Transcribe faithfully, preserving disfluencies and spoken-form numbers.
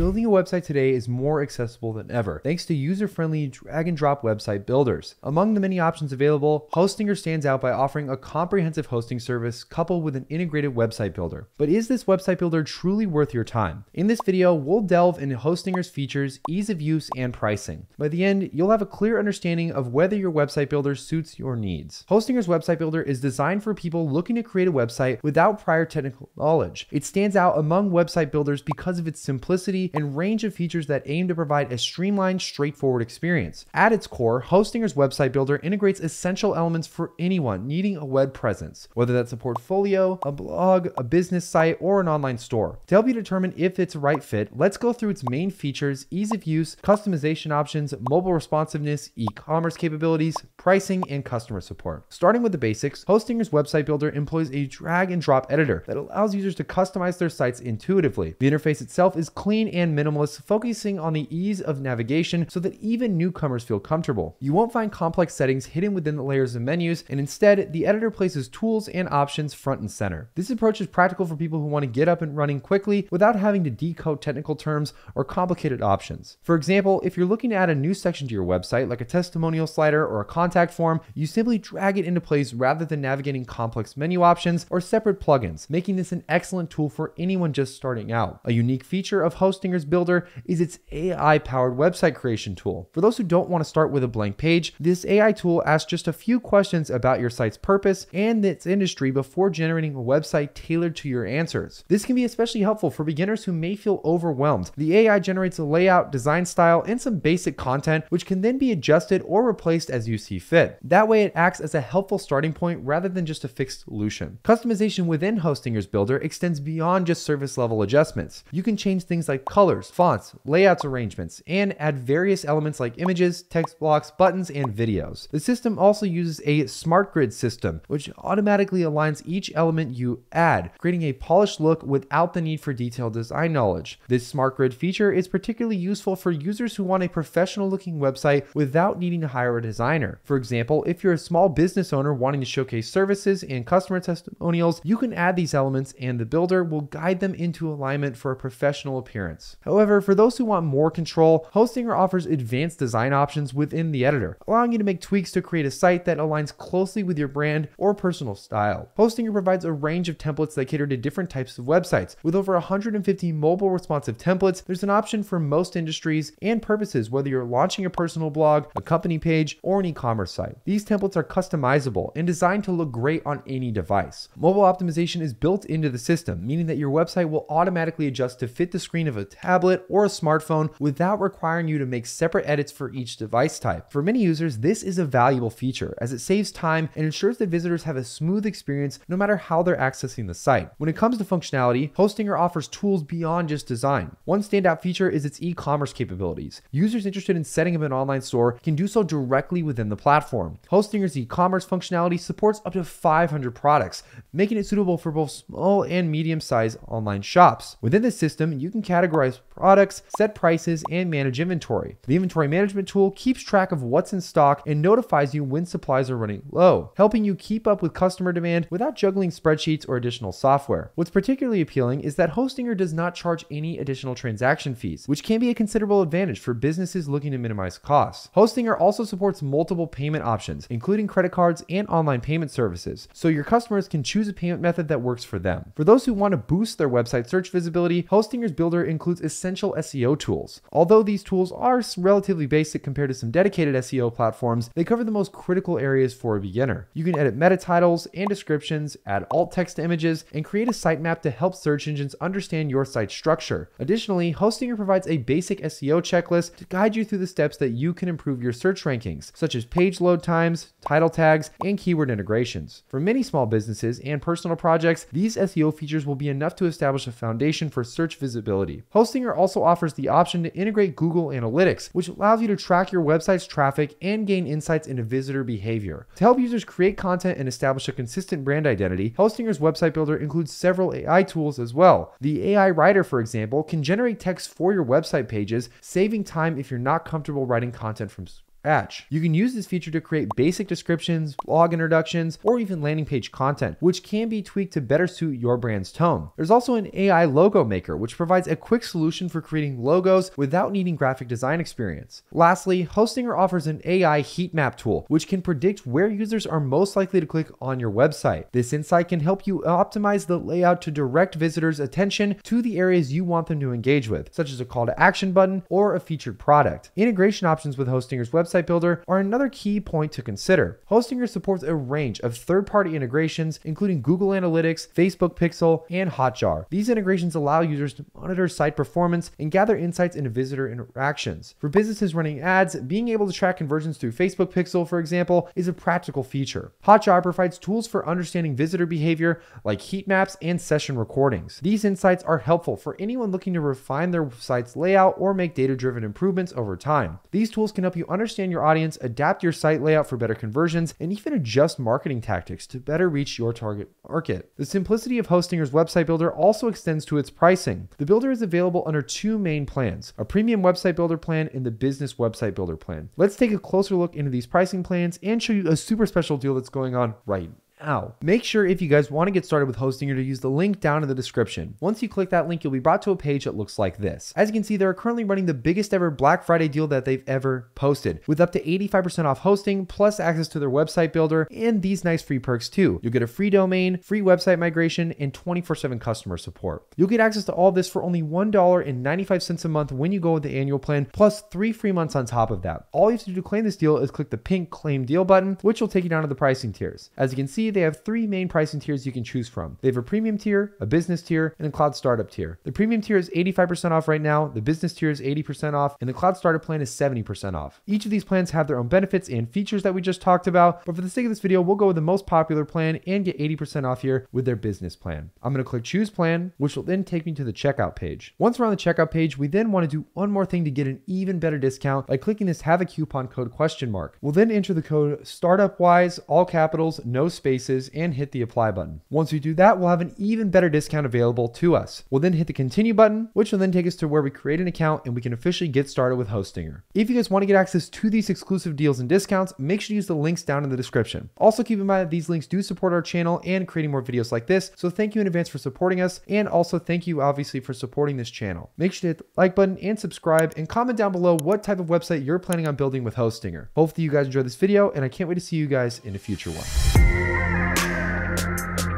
building a website today is more accessible than ever, thanks to user-friendly drag-and-drop website builders. Among the many options available, Hostinger stands out by offering a comprehensive hosting service coupled with an integrated website builder. But is this website builder truly worth your time? In this video, we'll delve into Hostinger's features, ease of use, and pricing. By the end, you'll have a clear understanding of whether your website builder suits your needs. Hostinger's website builder is designed for people looking to create a website without prior technical knowledge. It stands out among website builders because of its simplicity and range of features that aim to provide a streamlined, straightforward experience. At its core, Hostinger's website builder integrates essential elements for anyone needing a web presence, whether that's a portfolio, a blog, a business site, or an online store. To help you determine if it's a right fit, let's go through its main features, ease of use, customization options, mobile responsiveness, e-commerce capabilities, pricing, and customer support. Starting with the basics, Hostinger's website builder employs a drag and drop editor that allows users to customize their sites intuitively. The interface itself is clean and minimalist, focusing on the ease of navigation so that even newcomers feel comfortable. You won't find complex settings hidden within the layers of menus, and instead, the editor places tools and options front and center. This approach is practical for people who want to get up and running quickly without having to decode technical terms or complicated options. For example, if you're looking to add a new section to your website, like a testimonial slider or a contact form, you simply drag it into place rather than navigating complex menu options or separate plugins, making this an excellent tool for anyone just starting out. A unique feature of Hostinger's builder is its A I-powered website creation tool. For those who don't want to start with a blank page, this A I tool asks just a few questions about your site's purpose and its industry before generating a website tailored to your answers. This can be especially helpful for beginners who may feel overwhelmed. The A I generates a layout, design style, and some basic content, which can then be adjusted or replaced as you see fit. That way, it acts as a helpful starting point rather than just a fixed solution. Customization within Hostinger's builder extends beyond just service level adjustments. You can change things like colors, fonts, layouts arrangements, and add various elements like images, text blocks, buttons, and videos. The system also uses a smart grid system, which automatically aligns each element you add, creating a polished look without the need for detailed design knowledge. This smart grid feature is particularly useful for users who want a professional looking website without needing to hire a designer. For example, if you're a small business owner wanting to showcase services and customer testimonials, you can add these elements and the builder will guide them into alignment for a professional appearance. However, for those who want more control, Hostinger offers advanced design options within the editor, allowing you to make tweaks to create a site that aligns closely with your brand or personal style. Hostinger provides a range of templates that cater to different types of websites. With over one hundred fifty mobile responsive templates, there's an option for most industries and purposes, whether you're launching a personal blog, a company page, or an e-commerce site. These templates are customizable and designed to look great on any device. Mobile optimization is built into the system, meaning that your website will automatically adjust to fit the screen of a tablet or a smartphone without requiring you to make separate edits for each device type. For many users, this is a valuable feature as it saves time and ensures that visitors have a smooth experience no matter how they're accessing the site. When it comes to functionality, Hostinger offers tools beyond just design. One standout feature is its e-commerce capabilities. Users interested in setting up an online store can do so directly within the platform. Hostinger's e-commerce functionality supports up to five hundred products, making it suitable for both small and medium-sized online shops. Within this system, you can categorize products, set prices, and manage inventory. The inventory management tool keeps track of what's in stock and notifies you when supplies are running low, helping you keep up with customer demand without juggling spreadsheets or additional software. What's particularly appealing is that Hostinger does not charge any additional transaction fees, which can be a considerable advantage for businesses looking to minimize costs. Hostinger also supports multiple payment options, including credit cards and online payment services, so your customers can choose a payment method that works for them. For those who want to boost their website search visibility, Hostinger's builder includes essential S E O tools. Although these tools are relatively basic compared to some dedicated S E O platforms, they cover the most critical areas for a beginner. You can edit meta titles and descriptions, add alt text to images, and create a sitemap to help search engines understand your site's structure. Additionally, Hostinger provides a basic S E O checklist to guide you through the steps that you can improve your search rankings, such as page load times, title tags, and keyword integrations. For many small businesses and personal projects, these S E O features will be enough to establish a foundation for search visibility. Hostinger also offers the option to integrate Google Analytics, which allows you to track your website's traffic and gain insights into visitor behavior. To help users create content and establish a consistent brand identity, Hostinger's website builder includes several A I tools as well. The A I writer, for example, can generate text for your website pages, saving time if you're not comfortable writing content from scratch. Atch. You can use this feature to create basic descriptions, blog introductions, or even landing page content, which can be tweaked to better suit your brand's tone. There's also an A I logo maker, which provides a quick solution for creating logos without needing graphic design experience. Lastly, Hostinger offers an A I heat map tool, which can predict where users are most likely to click on your website. This insight can help you optimize the layout to direct visitors' attention to the areas you want them to engage with, such as a call to action button or a featured product. Integration options with Hostinger's website Website builder are another key point to consider. Hostinger supports a range of third-party integrations, including Google Analytics, Facebook Pixel, and Hotjar. These integrations allow users to monitor site performance and gather insights into visitor interactions. For businesses running ads, being able to track conversions through Facebook Pixel, for example, is a practical feature. Hotjar provides tools for understanding visitor behavior, like heat maps and session recordings. These insights are helpful for anyone looking to refine their site's layout or make data-driven improvements over time. These tools can help you understand Understand your audience, adapt your site layout for better conversions, and even adjust marketing tactics to better reach your target market. The simplicity of Hostinger's website builder also extends to its pricing. The builder is available under two main plans, a premium website builder plan and the business website builder plan. Let's take a closer look into these pricing plans and show you a super special deal that's going on right now. Now, make sure if you guys want to get started with Hostinger to use the link down in the description. Once you click that link, you'll be brought to a page that looks like this. As you can see, they're currently running the biggest ever Black Friday deal that they've ever posted, with up to eighty-five percent off hosting, plus access to their website builder, and these nice free perks too. You'll get a free domain, free website migration, and twenty-four seven customer support. You'll get access to all this for only one dollar and ninety-five cents a month when you go with the annual plan, plus three free months on top of that. All you have to do to claim this deal is click the pink Claim Deal button, which will take you down to the pricing tiers. As you can see, they have three main pricing tiers you can choose from. They have a premium tier, a business tier, and a cloud startup tier. The premium tier is eighty-five percent off right now, the business tier is eighty percent off, and the cloud startup plan is seventy percent off. Each of these plans have their own benefits and features that we just talked about, but for the sake of this video, we'll go with the most popular plan and get eighty percent off here with their business plan. I'm going to click Choose Plan, which will then take me to the checkout page. Once we're on the checkout page, we then want to do one more thing to get an even better discount by clicking this Have a Coupon Code question mark. We'll then enter the code StartupWise, all capitals, no space spaces, and hit the apply button. Once we do that, we'll have an even better discount available to us. We'll then hit the continue button, which will then take us to where we create an account and we can officially get started with Hostinger. If you guys want to get access to these exclusive deals and discounts, make sure to use the links down in the description. Also keep in mind that these links do support our channel and creating more videos like this, so thank you in advance for supporting us, and also thank you obviously for supporting this channel. Make sure to hit the like button and subscribe, and comment down below what type of website you're planning on building with Hostinger. Hopefully you guys enjoyed this video, and I can't wait to see you guys in a future one. Thank you.